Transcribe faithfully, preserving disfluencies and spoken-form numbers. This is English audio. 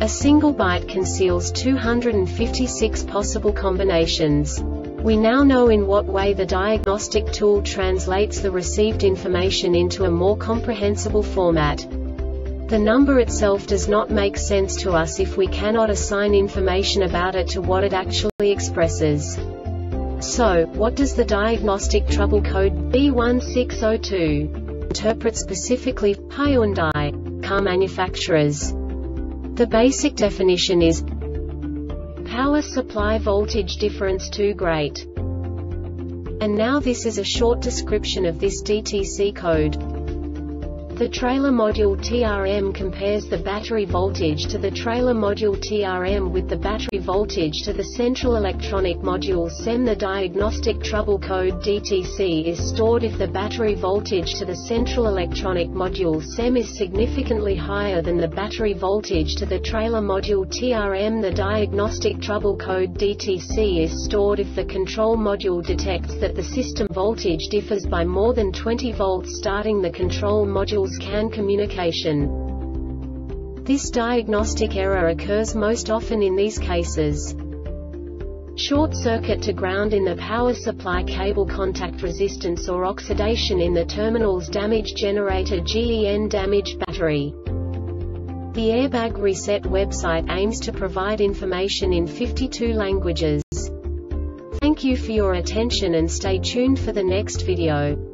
A single byte conceals two hundred fifty-six possible combinations. We now know in what way the diagnostic tool translates the received information into a more comprehensible format. The number itself does not make sense to us if we cannot assign information about it to what it actually expresses. So, what does the diagnostic trouble code B one six zero two interpret specifically for Hyundai car manufacturers? The basic definition is power supply voltage difference too great. And now this is a short description of this D T C code. The trailer module T R M compares the battery voltage to the trailer module T R M with the battery voltage to the central electronic module C E M. The diagnostic trouble code D T C is stored if the battery voltage to the central electronic module C E M is significantly higher than the battery voltage to the trailer module T R M. The diagnostic trouble code D T C is stored if the control module detects that the system voltage differs by more than twenty volts starting the control module's C A N communication. This diagnostic error occurs most often in these cases: short circuit to ground in the power supply cable, contact resistance or oxidation in the terminals, damage generator G E N, damaged battery. The Airbag Reset website aims to provide information in fifty-two languages. Thank you for your attention and stay tuned for the next video.